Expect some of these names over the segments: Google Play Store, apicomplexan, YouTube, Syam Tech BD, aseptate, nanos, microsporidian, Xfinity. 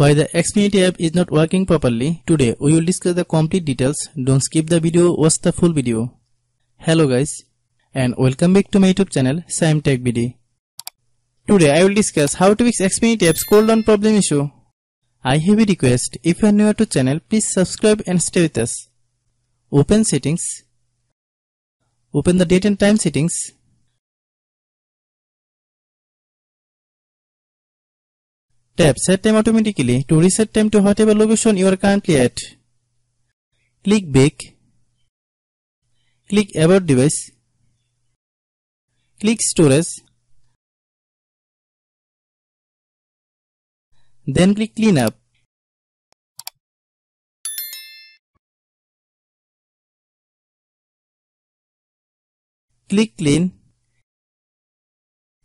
Why the Xfinity app is not working properly, today we will discuss the complete details. Don't skip the video, watch the full video. Hello guys, and welcome back to my YouTube channel Syam Tech BD. Today I will discuss how to fix Xfinity app's cooldown problem issue. I have a request, if you are new to channel, please subscribe and stay with us. Open settings. Open the date and time settings. Tap set time automatically to reset time to whatever location you are currently at. Click back. Click about device. Click storage. Then click clean up. Click clean.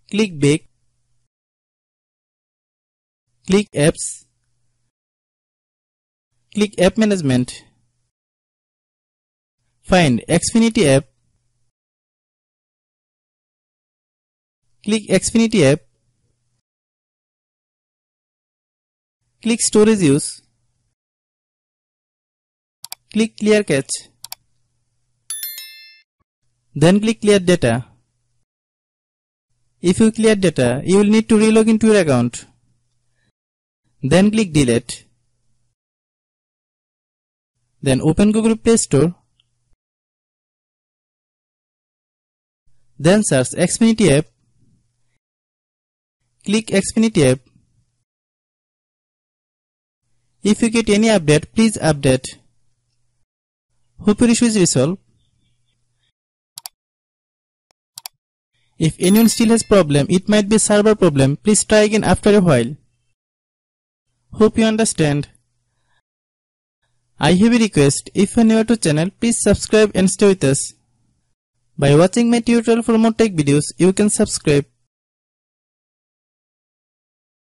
Click back. Click apps. Click app management. Find Xfinity app. Click Xfinity app. Click storage use. Click clear cache. Then click clear data. If you clear data, you will need to relog into your account. Then click delete. Then open Google Play Store. Then search Xfinity app. Click Xfinity app. If you get any update, please update. Hope your issue is resolved. If anyone still has problem, it might be server problem. Please try again after a while. Hope you understand. I have a request, if you are new to channel, please subscribe and stay with us. By watching my tutorial for more tech videos, you can subscribe.